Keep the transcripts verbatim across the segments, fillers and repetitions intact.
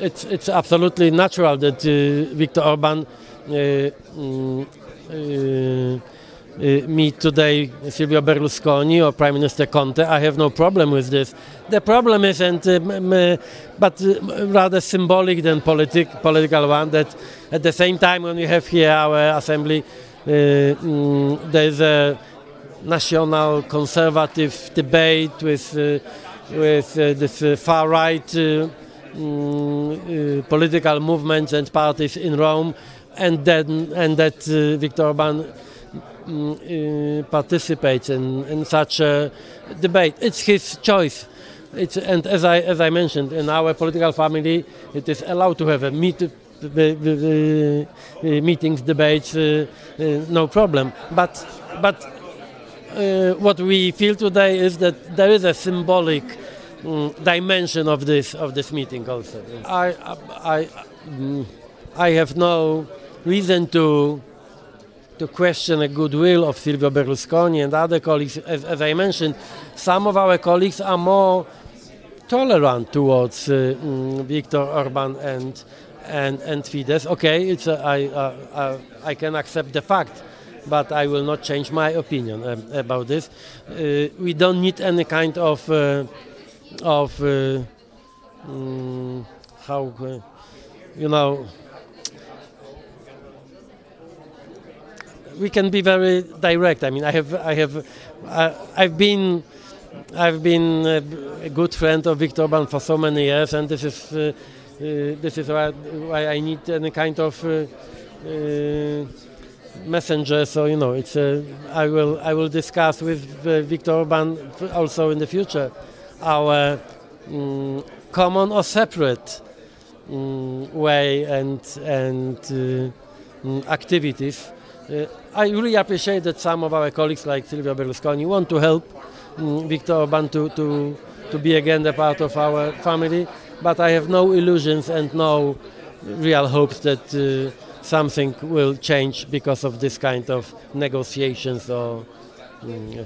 it's, it's absolutely natural that uh, Viktor Orban uh, uh, Uh, meet today Silvio Berlusconi or Prime Minister Conte. I have no problem with this. The problem is, and, um, but uh, rather symbolic than politic, political one, that at the same time when we have here our assembly, uh, um, there is a national conservative debate with, uh, with uh, this uh, far-right uh, um, uh, political movements and parties in Rome, and, then, and that uh, Viktor Orban Uh, participates in, in such a debate. It's his choice. It's, and as I, as I mentioned, in our political family, it is allowed to have a meet, uh, uh, meetings, debates, uh, uh, no problem. But, but uh, what we feel today is that there is a symbolic um, dimension of this of this meeting also. I, I, I, I have no reason to to question the goodwill of Silvio Berlusconi and other colleagues. As, as I mentioned, some of our colleagues are more tolerant towards uh, um, Viktor Orban and, and, and Fidesz. Okay, it's a, I, uh, I can accept the fact, but I will not change my opinion um, about this. Uh, we don't need any kind of, uh, of uh, um, how, uh, you know, we can be very direct. I mean, I have, I have, uh, I've been, I've been a good friend of Viktor Orban for so many years, and this is, uh, uh, this is why, why I need any kind of uh, uh, messenger. So you know, it's, uh, I will, I will discuss with uh, Viktor Orban also in the future our um, common or separate um, way and and uh, activities. Uh, I really appreciate that some of our colleagues like Silvio Berlusconi want to help um, Viktor Orban to, to, to be again a part of our family, but I have no illusions and no real hopes that uh, something will change because of this kind of negotiations or... Um, yeah.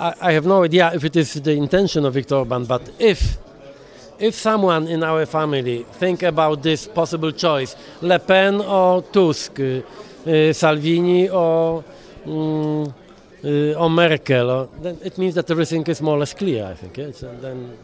I, I have no idea if it is the intention of Viktor Orban, but if If someone in our family think about this possible choice, Le Pen or Tusk, uh, uh, Salvini or, um, uh, or Merkel, or, then it means that everything is more or less clear, I think. Yeah? So then